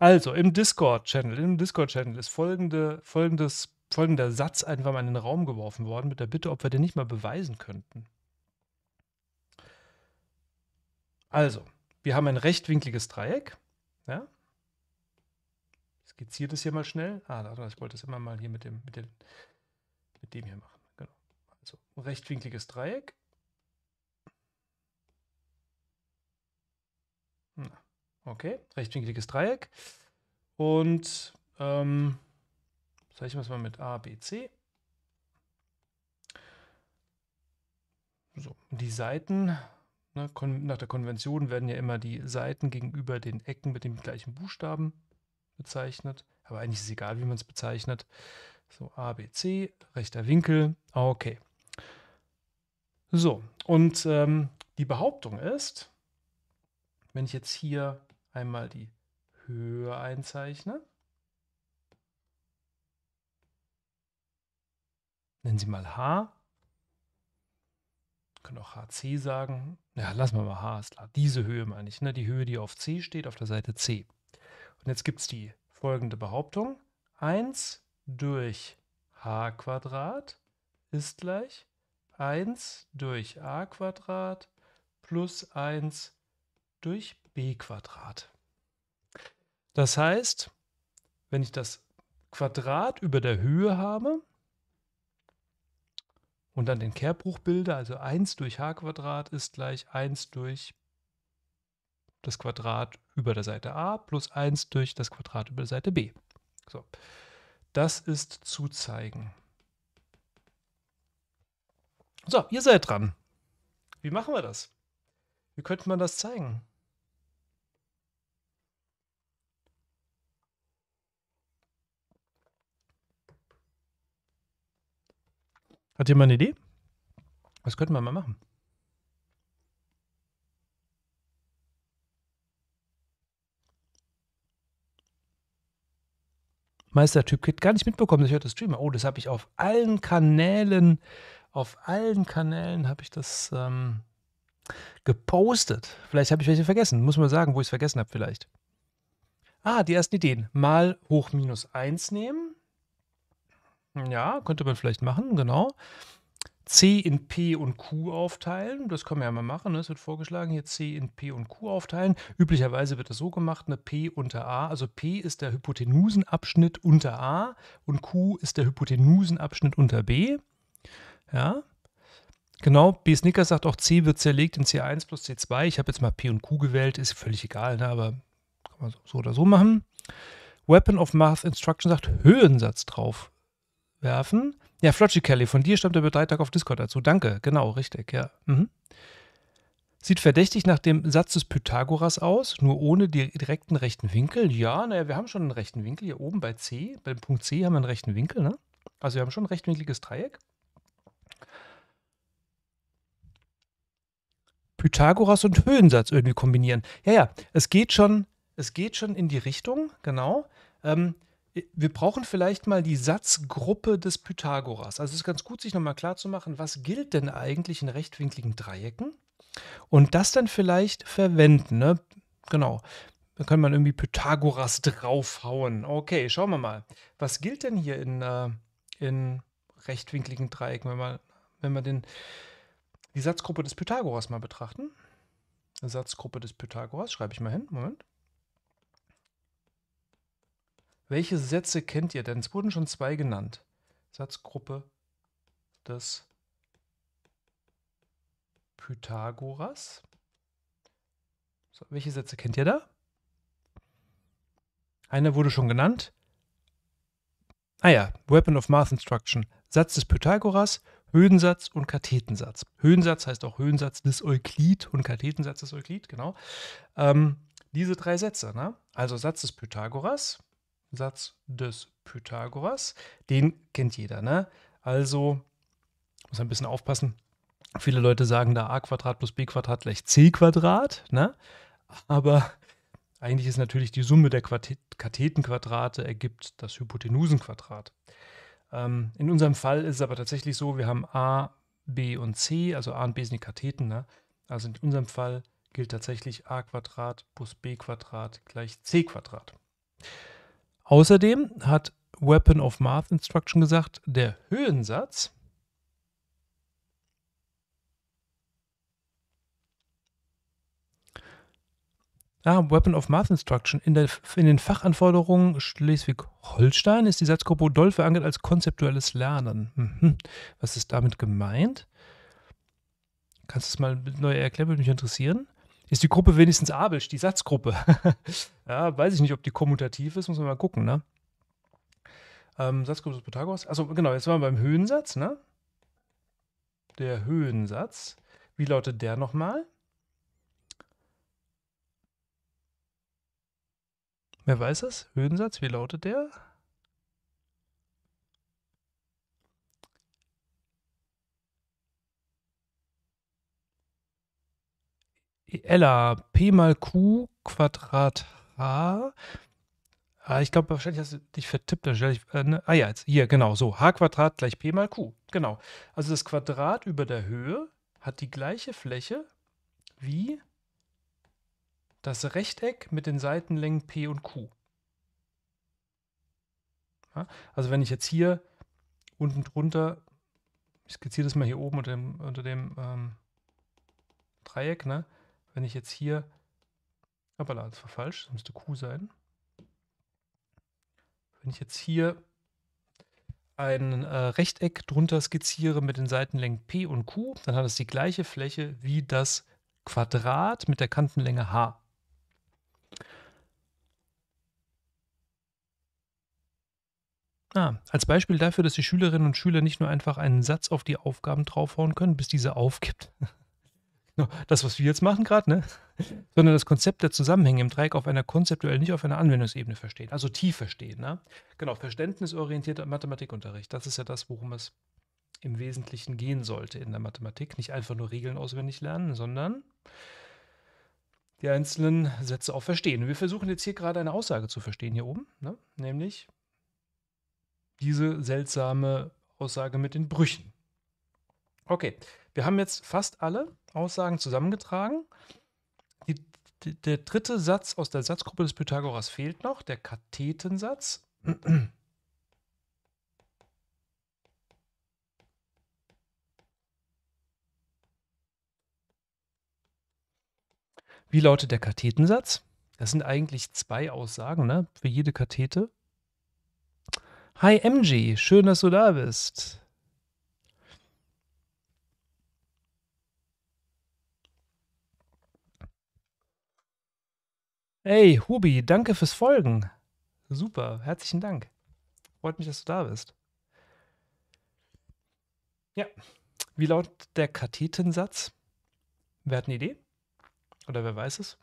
Also im Discord-Channel ist folgender Satz einfach mal in den Raum geworfen worden, mit der Bitte, ob wir den nicht mal beweisen könnten. Also, wir haben ein rechtwinkliges Dreieck. Ja? Ich skizziere das hier mal schnell. Ich wollte das immer mal hier mit dem hier machen. Genau. Also, ein rechtwinkliges Dreieck. Okay, rechtwinkliges Dreieck. Und zeichnen wir es mal mit A, B, C. So, die Seiten, ne, nach der Konvention werden ja immer die Seiten gegenüber den Ecken mit dem gleichen Buchstaben bezeichnet. Aber eigentlich ist es egal, wie man es bezeichnet. So, A, B, C, rechter Winkel. Okay. So, und die Behauptung ist, wenn ich jetzt hier einmal die Höhe einzeichne, nennen Sie mal H, können auch HC sagen, ja, lassen wir mal H, ist klar, diese Höhe meine ich, ne? Die Höhe, die auf C steht, auf der Seite C. Und jetzt gibt es die folgende Behauptung, 1 durch H² ist gleich 1 durch A² plus 1 durch B². Das heißt, wenn ich das Quadrat über der Höhe habe und dann den Kehrbruch bilde, also 1 durch H² ist gleich 1 durch das Quadrat über der Seite A plus 1 durch das Quadrat über der Seite B. So. Das ist zu zeigen. So, ihr seid dran. Wie machen wir das? Wie könnte man das zeigen? Hat jemand eine Idee? Was könnten wir mal machen? Meistertyp hat gar nicht mitbekommen, dass ich heute streame. Oh, das habe ich auf allen Kanälen, habe ich das gepostet. Vielleicht habe ich welche vergessen. Muss man sagen, wo ich es vergessen habe vielleicht. Ah, die ersten Ideen. Mal hoch minus 1 nehmen. Ja, könnte man vielleicht machen, genau. C in P und Q aufteilen. Das können wir ja mal machen. Es wird vorgeschlagen, hier C in P und Q aufteilen. Üblicherweise wird das so gemacht, eine P unter A. Also P ist der Hypotenusenabschnitt unter A und Q ist der Hypotenusenabschnitt unter B. Ja. Genau, B. Snickers sagt auch, C wird zerlegt in C1 plus C2. Ich habe jetzt mal P und Q gewählt, ist völlig egal, ne? Aber kann man so oder so machen. Weapon of Math Instruction sagt, Höhensatz drauf werfen. Ja, Flotschi Kelly, von dir stammt der Beitrag auf Discord dazu. Danke, genau, richtig, ja. Mhm. Sieht verdächtig nach dem Satz des Pythagoras aus, nur ohne direkten rechten Winkel. Ja, naja, wir haben schon einen rechten Winkel hier oben bei C. Bei dem Punkt C haben wir einen rechten Winkel, ne? Also wir haben schon ein rechtwinkliges Dreieck. Pythagoras und Höhensatz irgendwie kombinieren. Ja, ja, es geht schon in die Richtung, genau. Wir brauchen vielleicht mal die Satzgruppe des Pythagoras. Also es ist ganz gut, sich nochmal klar zu machen, was gilt denn eigentlich in rechtwinkligen Dreiecken und das dann vielleicht verwenden, ne? Genau, da kann man irgendwie Pythagoras draufhauen. Okay, schauen wir mal. Was gilt denn hier in rechtwinkligen Dreiecken, wenn wir die Satzgruppe des Pythagoras mal betrachten. Satzgruppe des Pythagoras, schreibe ich mal hin. Moment. Welche Sätze kennt ihr denn? Es wurden schon zwei genannt. Satzgruppe des Pythagoras. So, welche Sätze kennt ihr da? Einer wurde schon genannt. Ah ja, Weapon of Math Instruction. Satz des Pythagoras. Höhensatz und Kathetensatz. Höhensatz heißt auch Höhensatz des Euklid und Kathetensatz des Euklid, genau. Diese drei Sätze, ne? Also Satz des Pythagoras, den kennt jeder, ne? Also, muss ein bisschen aufpassen, viele Leute sagen da a² plus b² gleich c², ne? Aber eigentlich ist natürlich die Summe der Kathetenquadrate ergibt das Hypotenusenquadrat. In unserem Fall ist es aber tatsächlich so, wir haben A, B und C, also A und B sind die Katheten, ne? Also in unserem Fall gilt tatsächlich a² plus b² gleich c². Außerdem hat Weapon of Math Instruction gesagt, der Höhensatz Weapon of Math Instruction. In den Fachanforderungen Schleswig-Holstein ist die Satzgruppe doll verankert als konzeptuelles Lernen. Mhm. Was ist damit gemeint? Kannst du es mal neu erklären, würde mich interessieren. Ist die Gruppe wenigstens abisch, die Satzgruppe? Ja, weiß ich nicht, ob die kommutativ ist, muss man mal gucken, ne? Satzgruppe des Pythagoras. Achso, genau, jetzt waren wir beim Höhensatz, ne? Der Höhensatz. Wie lautet der nochmal? Wer weiß das? Höhensatz, wie lautet der? Ella, P mal Q Quadrat H. Ich glaube, wahrscheinlich hast du dich vertippt. Jetzt. Hier, genau. So, H Quadrat gleich P mal Q. Genau. Also das Quadrat über der Höhe hat die gleiche Fläche wie das Rechteck mit den Seitenlängen P und Q. Ja, also wenn ich jetzt hier unten drunter, ich skizziere das mal hier oben unter dem Dreieck, ne? Wenn ich jetzt hier, hoppala, das war falsch, das müsste Q sein. Wenn ich jetzt hier ein Rechteck drunter skizziere mit den Seitenlängen P und Q, dann hat es die gleiche Fläche wie das Quadrat mit der Kantenlänge H. Als Beispiel dafür, dass die Schülerinnen und Schüler nicht nur einfach einen Satz auf die Aufgaben draufhauen können, bis diese aufgibt. Das, was wir jetzt machen gerade, ne? Sondern das Konzept der Zusammenhänge im Dreieck auf einer konzeptuellen, nicht auf einer Anwendungsebene verstehen. Also tief verstehen. Ne? Genau, verständnisorientierter Mathematikunterricht. Das ist ja das, worum es im Wesentlichen gehen sollte in der Mathematik. Nicht einfach nur Regeln auswendig lernen, sondern die einzelnen Sätze auch verstehen. Und wir versuchen jetzt hier gerade eine Aussage zu verstehen hier oben, ne? Nämlich diese seltsame Aussage mit den Brüchen. Okay, wir haben jetzt fast alle Aussagen zusammengetragen. Der dritte Satz aus der Satzgruppe des Pythagoras fehlt noch, der Kathetensatz. Wie lautet der Kathetensatz? Das sind eigentlich zwei Aussagen, ne? Für jede Kathete. Hi MG, schön, dass du da bist. Hey Hubi, danke fürs Folgen. Super, herzlichen Dank. Freut mich, dass du da bist. Ja, wie lautet der Kathetensatz? Wer hat eine Idee? Oder wer weiß es?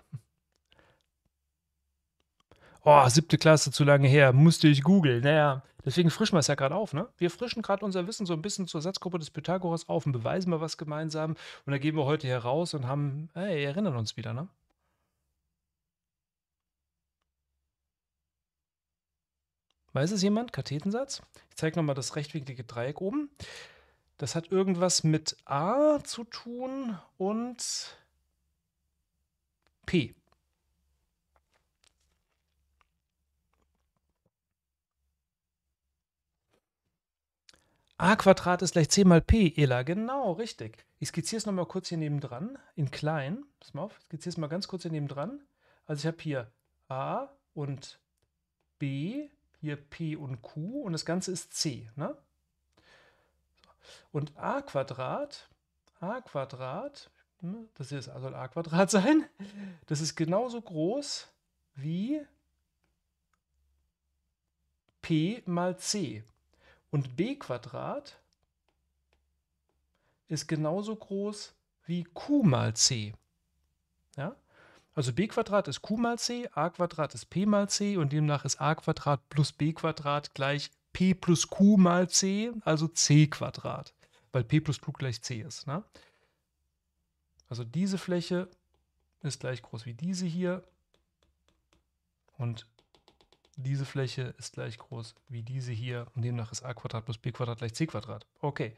Oh, 7. Klasse, zu lange her, musste ich googeln. Naja, deswegen frischen wir es ja gerade auf, ne? Wir frischen gerade unser Wissen so ein bisschen zur Satzgruppe des Pythagoras auf und beweisen mal was gemeinsam. Und dann gehen wir heute heraus und haben, hey, erinnern uns wieder, ne? Weiß es jemand? Kathetensatz? Ich zeige nochmal das rechtwinklige Dreieck oben. Das hat irgendwas mit A zu tun und P. A² ist gleich C mal P, Ela. Genau, richtig. Ich skizziere es nochmal kurz hier nebendran, in klein. Pass mal auf, ich skizziere es mal ganz kurz hier nebendran. Also ich habe hier A und B, hier P und Q und das Ganze ist C. Ne? Und A², das hier soll A² sein, das ist genauso groß wie P mal C. Und B² ist genauso groß wie Q mal C. Ja? Also B² ist Q mal C, A² ist P mal C und demnach ist A² plus B² gleich P plus Q mal C, also C², weil P plus Q gleich C ist. Ne? Also diese Fläche ist gleich groß wie diese hier und diese Fläche ist gleich groß wie diese hier und demnach ist A² plus B² gleich C². Okay,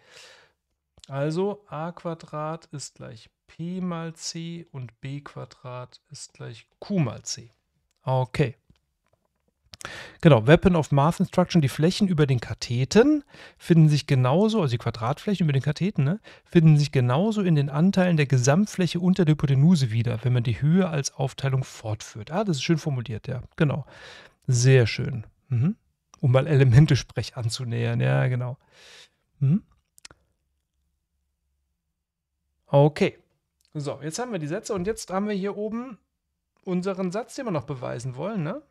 also A² ist gleich P mal C und B² ist gleich Q mal C. Okay, Genau, Weapon of Math Instruction, die Flächen über den Katheten finden sich genauso, also die Quadratflächen über den Katheten, ne, finden sich genauso in den Anteilen der Gesamtfläche unter der Hypotenuse wieder, wenn man die Höhe als Aufteilung fortführt. Ah, das ist schön formuliert, ja, genau. Sehr schön. Mhm. Um mal Elemente-Sprech anzunähern, ja, genau. Mhm. Okay. So, jetzt haben wir die Sätze und jetzt haben wir hier oben unseren Satz, den wir noch beweisen wollen, ne?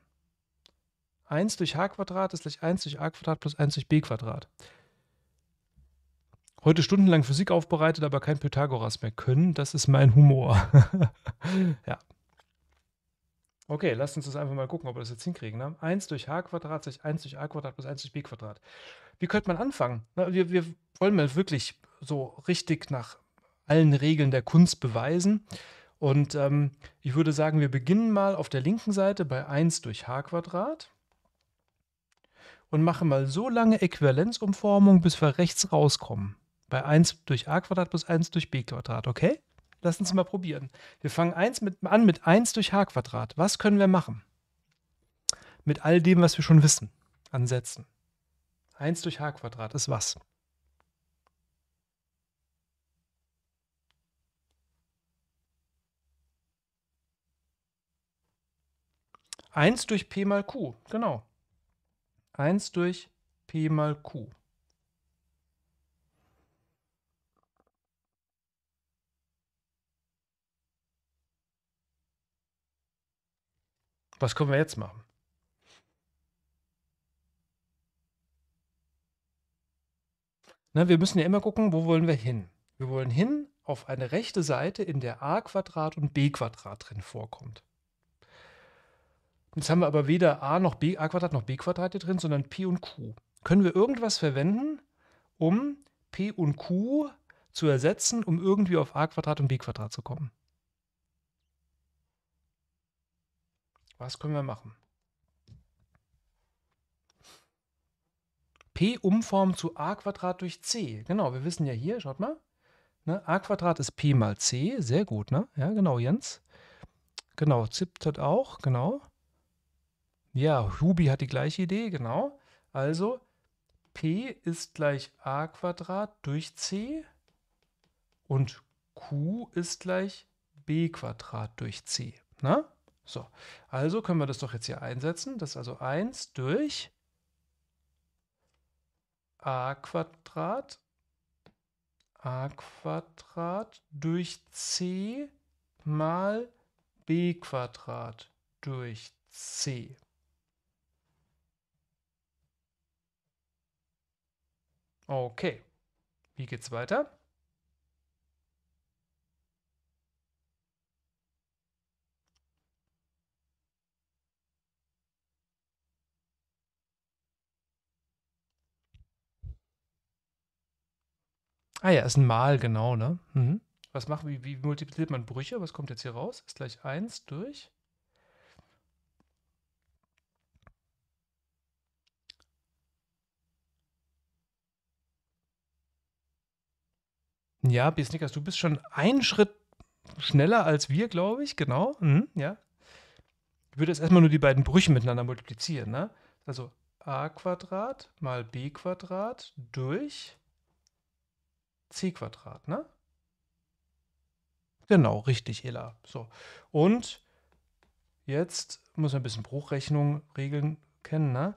1 durch h² ist gleich 1 durch a² plus 1 durch b². Heute stundenlang Physik aufbereitet, aber kein Pythagoras mehr können. Das ist mein Humor. Ja. Okay, lasst uns das einfach mal gucken, ob wir das jetzt hinkriegen. Ne? 1 durch h² ist gleich 1 durch a² plus 1 durch b². Wie könnte man anfangen? Na, wir wollen mal wirklich so richtig nach allen Regeln der Kunst beweisen. Und ich würde sagen, wir beginnen mal auf der linken Seite bei 1 durch h² und machen mal so lange Äquivalenzumformung, bis wir rechts rauskommen. Bei 1 durch a² plus 1 durch b², okay? Lass uns mal probieren. Wir fangen an mit 1 durch h². Was können wir machen? Mit all dem, was wir schon wissen, an Sätzen. 1 durch h² ist was? Eins durch P mal Q, genau. 1 durch P mal Q. Was können wir jetzt machen? Na, wir müssen ja immer gucken, wo wollen wir hin? Wir wollen hin auf eine rechte Seite, in der a² und b² drin vorkommt. Jetzt haben wir aber weder a noch b, a² noch b² hier drin, sondern p und q. Können wir irgendwas verwenden, um p und q zu ersetzen, um irgendwie auf a² und b² zu kommen? Was können wir machen? p umformen zu a² durch c. Genau, wir wissen ja hier, schaut mal, ne, a² ist p mal c, sehr gut, ne? Ja, genau, Jens. Genau, Zipt hat auch, genau. Ja, Hubi hat die gleiche Idee, genau. Also P ist gleich a² durch C und Q ist gleich b² durch C. Na? So, also können wir das doch jetzt hier einsetzen. Das ist also 1 durch a² durch C mal b² durch C. Okay, wie geht's weiter? Ah ja, ist ein Mal, genau, ne? Mhm. Was machen wir? Wie multipliziert man Brüche? Was kommt jetzt hier raus? Ist gleich 1 durch ja, B. Snickers, du bist schon einen Schritt schneller als wir, glaube ich, genau. Mhm, ja. Ich würde jetzt erstmal nur die beiden Brüche miteinander multiplizieren. Ne? Also a² mal b² durch c². Ne? Genau, richtig, Ella. So. Und jetzt muss man ein bisschen Bruchrechnung, Regeln kennen. Ne?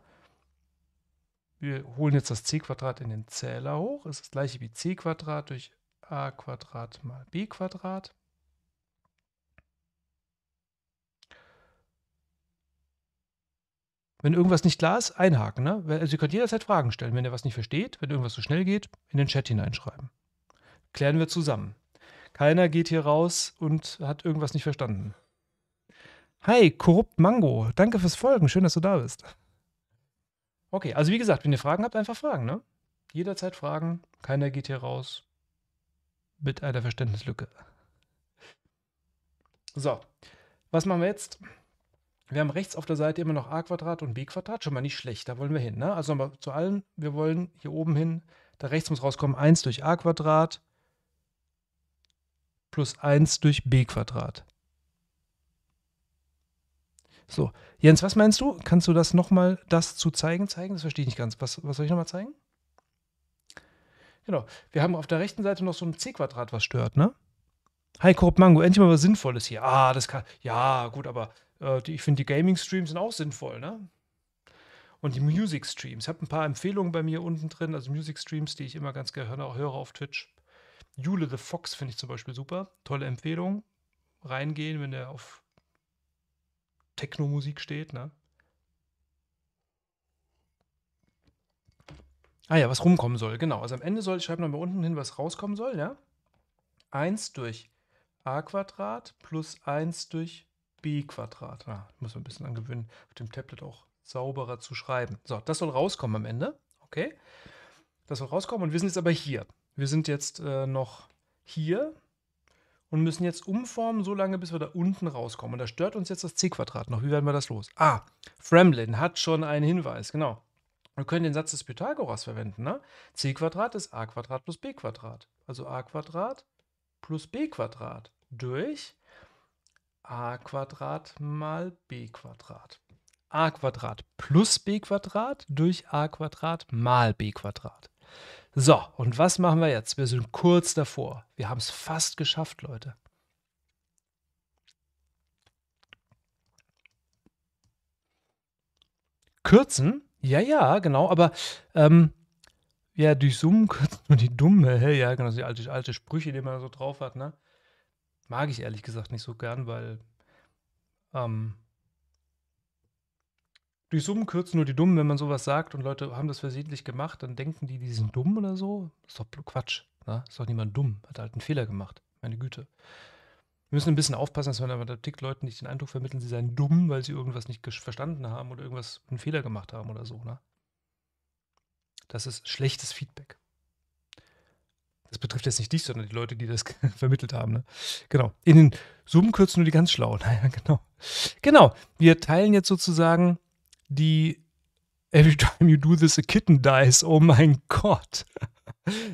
Wir holen jetzt das c² in den Zähler hoch. Es ist das gleiche wie c² durch a² mal b². Wenn irgendwas nicht klar ist, einhaken. Ne? Also ihr könnt jederzeit Fragen stellen, wenn ihr was nicht versteht, wenn irgendwas so schnell geht, in den Chat hineinschreiben. Klären wir zusammen. Keiner geht hier raus und hat irgendwas nicht verstanden. Hi, Corrupt Mango. Danke fürs Folgen. Schön, dass du da bist. Okay, also wie gesagt, wenn ihr Fragen habt, einfach fragen. Ne? Jederzeit fragen. Keiner geht hier raus. Mit einer Verständnislücke. So, was machen wir jetzt? Wir haben rechts auf der Seite immer noch a² und b², schon mal nicht schlecht, da wollen wir hin. Ne? Also nochmal zu allen, wir wollen hier oben hin, da rechts muss rauskommen 1 durch a² plus 1 durch b². So, Jens, was meinst du? Kannst du das nochmal, das zu zeigen? Das verstehe ich nicht ganz. Was soll ich nochmal zeigen? Genau. Wir haben auf der rechten Seite noch so ein C-Quadrat, was stört, ne? Hi, Corrupt Mango, endlich mal was Sinnvolles hier. Ah, das kann... Ja, gut, aber ich finde, die Gaming-Streams sind auch sinnvoll, ne? Und die Music-Streams. Ich habe ein paar Empfehlungen bei mir unten drin, also Music-Streams, die ich immer ganz gerne auch höre auf Twitch. Jule the Fox finde ich zum Beispiel super. Tolle Empfehlung. Reingehen, wenn der auf Techno-Musik steht, ne? Ah ja, was rumkommen soll, genau. Also am Ende soll ich schreiben nochmal unten hin, was rauskommen soll, ja? 1 durch a² plus 1 durch b². Ah, muss man ein bisschen angewöhnen, auf dem Tablet auch sauberer zu schreiben. So, das soll rauskommen am Ende. Okay, das soll rauskommen und wir sind jetzt aber hier. Wir sind jetzt noch hier und müssen jetzt umformen, so lange, bis wir da unten rauskommen. Und da stört uns jetzt das c² noch. Wie werden wir das los? Ah, Fremlin hat schon einen Hinweis, genau. Wir können den Satz des Pythagoras verwenden, ne? c² ist a² plus b². Also a² plus b² durch a² mal b². a² plus b² durch a² mal b². So, und was machen wir jetzt? Wir sind kurz davor. Wir haben es fast geschafft, Leute. Kürzen? Ja, ja, genau, aber ja, durch Summen kürzt nur die Dumme. Ja, genau, die alte Sprüche, die man so drauf hat, ne? Mag ich ehrlich gesagt nicht so gern, weil durch Summen kürzen nur die Dummen, wenn man sowas sagt und Leute haben das versehentlich gemacht, dann denken die, die sind dumm oder so. Ist doch Quatsch, ne? Ist doch niemand dumm, hat halt einen Fehler gemacht, meine Güte. Wir müssen ein bisschen aufpassen, dass wir da tickt Leuten nicht den Eindruck vermitteln, sie seien dumm, weil sie irgendwas nicht verstanden haben oder irgendwas einen Fehler gemacht haben oder so, ne? Das ist schlechtes Feedback. Das betrifft jetzt nicht dich, sondern die Leute, die das vermittelt haben, ne? Genau. In den Summen kürzen nur die ganz Schlauen. Ja, genau. Genau. Wir teilen jetzt sozusagen die Every time you do this, a kitten dies. Oh mein Gott.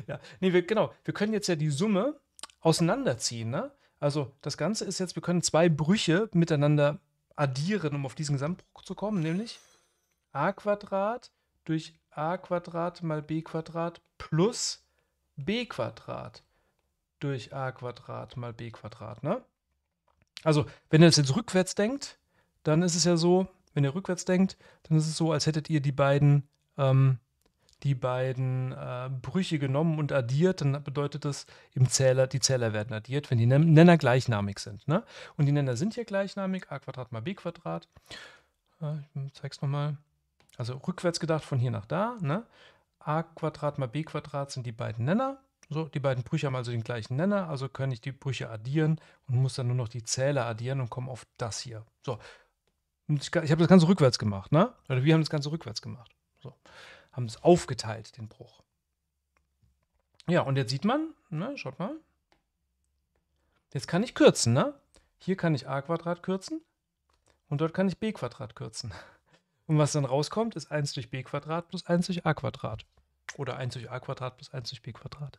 Ja. Nee, genau. Wir können jetzt ja die Summe auseinanderziehen, ne? Also das Ganze ist jetzt, wir können zwei Brüche miteinander addieren, um auf diesen Gesamtbruch zu kommen, nämlich a² durch a² mal b² plus b² durch a² mal b², ne? Also, wenn ihr das jetzt rückwärts denkt, dann ist es ja so, als hättet ihr die beiden Brüche genommen und addiert, dann bedeutet das, die Zähler werden addiert, wenn die Nenner gleichnamig sind, ne? Und die Nenner sind hier gleichnamig, a² mal b². Ich zeig's nochmal. Also rückwärts gedacht von hier nach da, ne? a² mal b² sind die beiden Nenner. So, die beiden Brüche haben also den gleichen Nenner, also kann ich die Brüche addieren und muss dann nur noch die Zähler addieren und komme auf das hier. So, und ich habe das Ganze rückwärts gemacht, ne? Oder wir haben das Ganze rückwärts gemacht. So. Haben es aufgeteilt, den Bruch. Ja, und jetzt sieht man, ne, schaut mal, jetzt kann ich kürzen, ne? Hier kann ich a² kürzen und dort kann ich b² kürzen. Und was dann rauskommt, ist 1 durch b² plus 1 durch a². Oder 1 durch a² plus 1 durch b².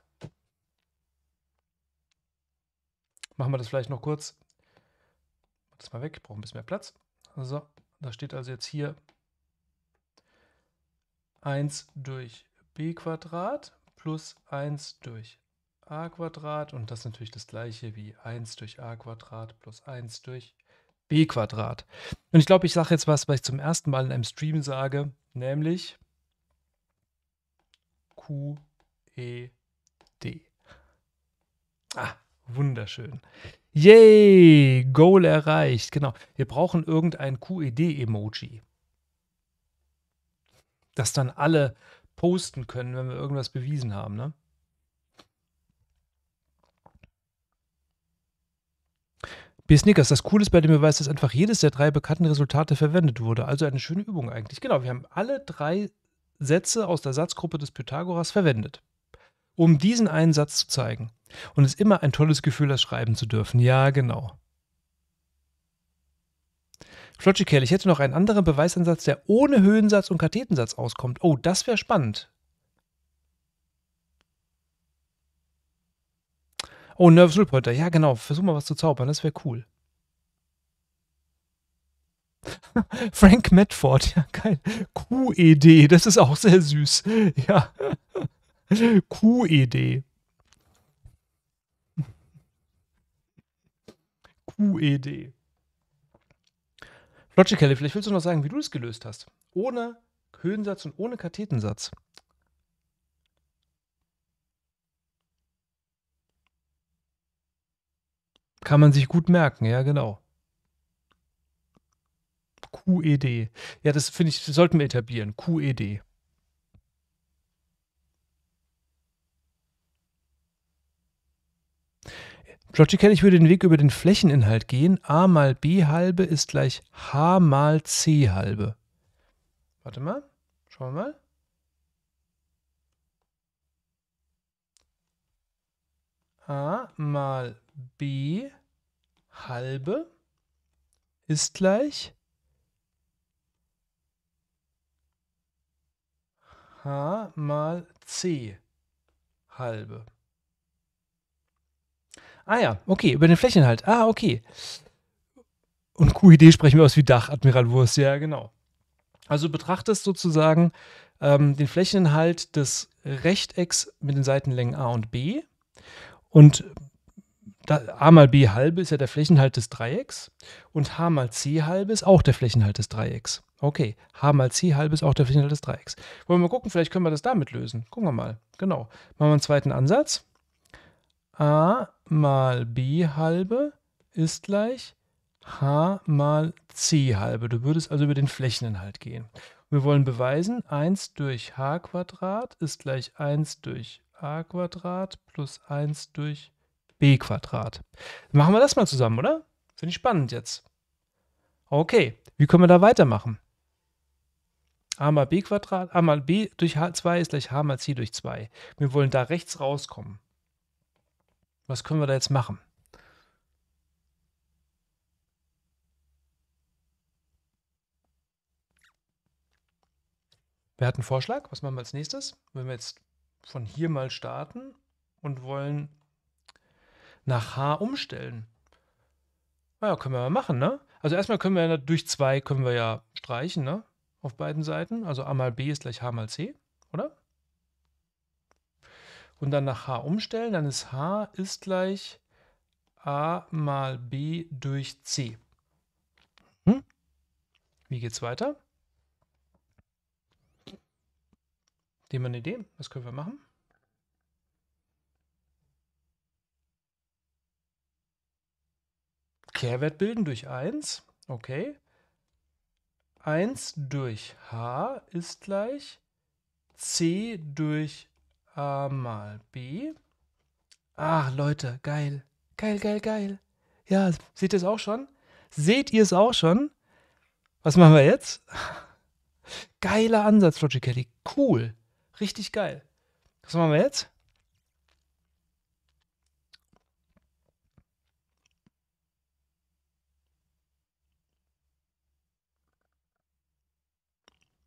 Machen wir das vielleicht noch kurz. Mach das mal weg, ich brauche ein bisschen mehr Platz. So, da steht also jetzt hier 1 durch b² plus 1 durch a² und das ist natürlich das gleiche wie 1 durch a² plus 1 durch b². Und ich glaube, ich sage jetzt was ich zum ersten Mal in einem Stream sage, nämlich Q, E, D. Ah, wunderschön. Yay, Goal erreicht. Genau, wir brauchen irgendein QED-Emoji. Dass dann alle posten können, wenn wir irgendwas bewiesen haben, ne? B. Snickers, das Coole ist bei dem Beweis, dass einfach jedes der drei bekannten Resultate verwendet wurde. Also eine schöne Übung eigentlich. Genau, wir haben alle drei Sätze aus der Satzgruppe des Pythagoras verwendet, um diesen einen Satz zu zeigen. Und es ist immer ein tolles Gefühl, das schreiben zu dürfen. Ja, genau. Flotschi Kelly, ich hätte noch einen anderen Beweisansatz, der ohne Höhensatz und Kathetensatz auskommt. Oh, das wäre spannend. Oh, Nervous-Null-Pointer. Ja, genau. Versuch mal was zu zaubern. Das wäre cool. Frank Medford, ja geil. QED, das ist auch sehr süß. Ja. QED. QED. Flotschi Kelly, vielleicht willst du noch sagen, wie du das gelöst hast. Ohne Höhensatz und ohne Kathetensatz. Kann man sich gut merken, ja genau. QED. Ja, das finde ich, sollten wir etablieren. QED. Flotschi Kelly, ich würde den Weg über den Flächeninhalt gehen. A mal B halbe ist gleich H mal C halbe. Warte mal. Schauen wir mal. A mal B halbe ist gleich H mal C halbe. Ah ja, okay, über den Flächeninhalt. Ah, okay. Und QED sprechen wir aus wie Dach, Admiral Wurst. Ja, genau. Also betrachtest sozusagen den Flächeninhalt des Rechtecks mit den Seitenlängen A und B. Und A mal B halbe ist ja der Flächeninhalt des Dreiecks. Und H mal C halbe ist auch der Flächeninhalt des Dreiecks. Okay, H mal C halbe ist auch der Flächeninhalt des Dreiecks. Wollen wir mal gucken, vielleicht können wir das damit lösen. Gucken wir mal, genau. Machen wir einen zweiten Ansatz. A mal B halbe ist gleich H mal C halbe. Du würdest also über den Flächeninhalt gehen. Wir wollen beweisen, 1 durch H Quadrat ist gleich 1 durch A Quadrat plus 1 durch B Quadrat. Machen wir das mal zusammen, oder? Finde ich spannend jetzt. Okay, wie können wir da weitermachen? A mal B Quadrat, A mal B durch H2 ist gleich H mal C durch 2. Wir wollen da rechts rauskommen. Was können wir da jetzt machen? Wer hat einen Vorschlag? Was machen wir als nächstes? Wenn wir jetzt von hier mal starten und wollen nach H umstellen. Naja, können wir mal machen, ne? Also erstmal können wir ja durch 2 können wir ja streichen, ne? Auf beiden Seiten. Also A mal B ist gleich H mal C, oder? Und dann nach H umstellen, dann ist H ist gleich A mal B durch C. Hm? Wie geht's weiter? Dem eine Idee, was können wir machen? Kehrwert bilden durch 1, okay. 1 durch H ist gleich C durch A mal B. Ach Leute, geil. Geil, geil, geil. Ja, seht ihr es auch schon? Seht ihr es auch schon? Was machen wir jetzt? Geiler Ansatz, Flotschi Kelly. Cool. Richtig geil. Was machen wir jetzt?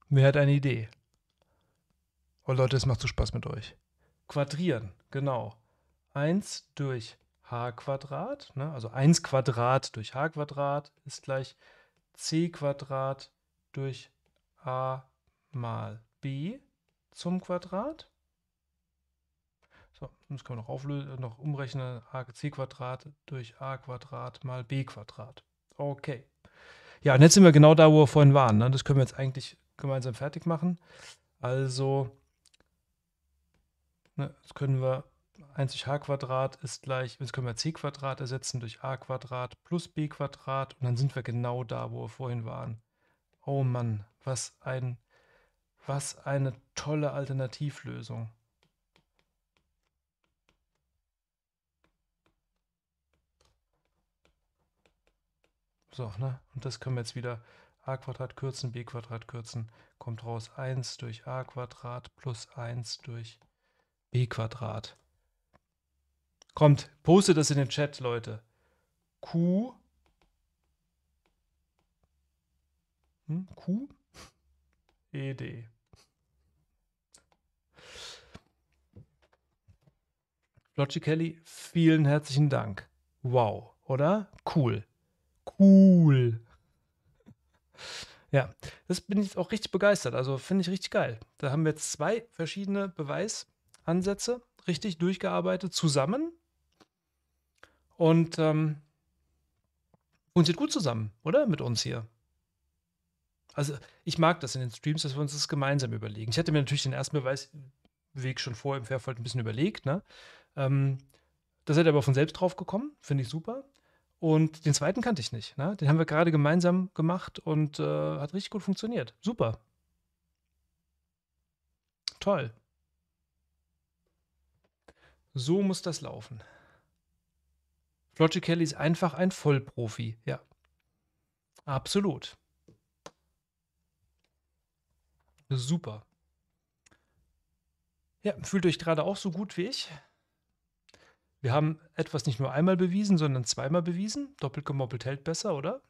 Wer hat eine Idee? Oh Leute, es macht so Spaß mit euch. Quadrieren, genau. 1 durch h Quadrat, ne? Also 1 Quadrat durch h Quadrat ist gleich c Quadrat durch a mal b zum Quadrat. So, das können wir noch auflösen, noch umrechnen. c Quadrat durch a Quadrat mal b Quadrat. Okay. Ja, und jetzt sind wir genau da, wo wir vorhin waren, ne? Das können wir jetzt eigentlich gemeinsam fertig machen. Also jetzt können wir 1 durch h² ist gleich, jetzt können wir c² ersetzen durch a² plus b² und dann sind wir genau da, wo wir vorhin waren. Oh Mann, was eine tolle Alternativlösung. So, ne? Und das können wir jetzt wieder a² kürzen, b² kürzen. Kommt raus 1 durch a² plus 1 durch b². Kommt, postet das in den Chat, Leute. Q. Q. ED. Flotschi Kelly, vielen herzlichen Dank. Wow, oder? Cool. Cool. Ja, das bin ich auch richtig begeistert. Also finde ich richtig geil. Da haben wir jetzt zwei verschiedene Beweisansätze richtig durchgearbeitet zusammen. Und sieht gut zusammen, oder? Mit uns hier. Also ich mag das in den Streams, dass wir uns das gemeinsam überlegen. Ich hatte mir natürlich den ersten Beweisweg schon vor im Fairfight ein bisschen überlegt. Ne? Da seid ihr aber von selbst drauf gekommen. Finde ich super. Und den zweiten kannte ich nicht. Ne? Den haben wir gerade gemeinsam gemacht und hat richtig gut funktioniert. Super. Toll. So muss das laufen. Flotschi Kelly ist einfach ein Vollprofi. Ja. Absolut. Super. Ja, fühlt euch gerade auch so gut wie ich? Wir haben etwas nicht nur einmal bewiesen, sondern zweimal bewiesen. Doppelt gemoppelt hält besser, oder?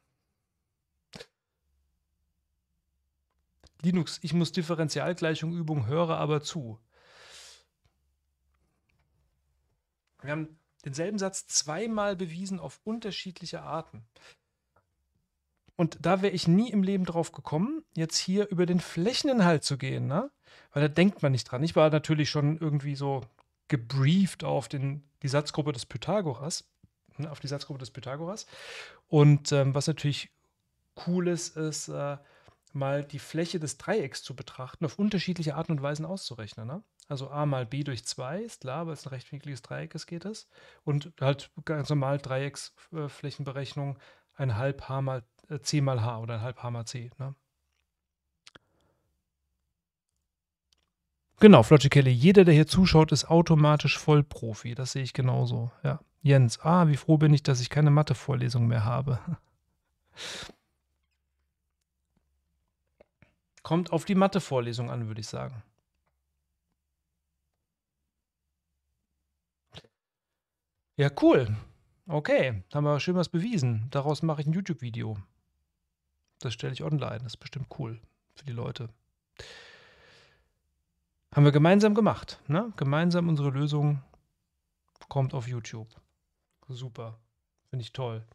Linux, ich muss Differentialgleichung Übung, höre aber zu. Wir haben denselben Satz zweimal bewiesen auf unterschiedliche Arten. Und da wäre ich nie im Leben drauf gekommen, jetzt hier über den Flächeninhalt zu gehen, ne? Weil da denkt man nicht dran. Ich war natürlich schon irgendwie so gebrieft auf die Satzgruppe des Pythagoras, auf die Satzgruppe des Pythagoras. Und was natürlich cool ist, ist mal die Fläche des Dreiecks zu betrachten, auf unterschiedliche Arten und Weisen auszurechnen. Ne? Also a mal b durch 2, ist klar, weil es ein rechtwinkliges Dreieck ist, geht das. Und halt ganz normal Dreiecksflächenberechnung, ein halb h mal c mal h oder ein halb h mal c. Ne? Genau, Flotschi Kelly, jeder, der hier zuschaut, ist automatisch Vollprofi. Das sehe ich genauso. Ja. Jens, wie froh bin ich, dass ich keine Mathe-Vorlesung mehr habe. Kommt auf die Mathe-Vorlesung an, würde ich sagen. Ja, cool. Okay, haben wir schön was bewiesen. Daraus mache ich ein YouTube-Video. Das stelle ich online. Das ist bestimmt cool für die Leute. Haben wir gemeinsam gemacht. Ne? Gemeinsam unsere Lösung kommt auf YouTube. Super. Finde ich toll.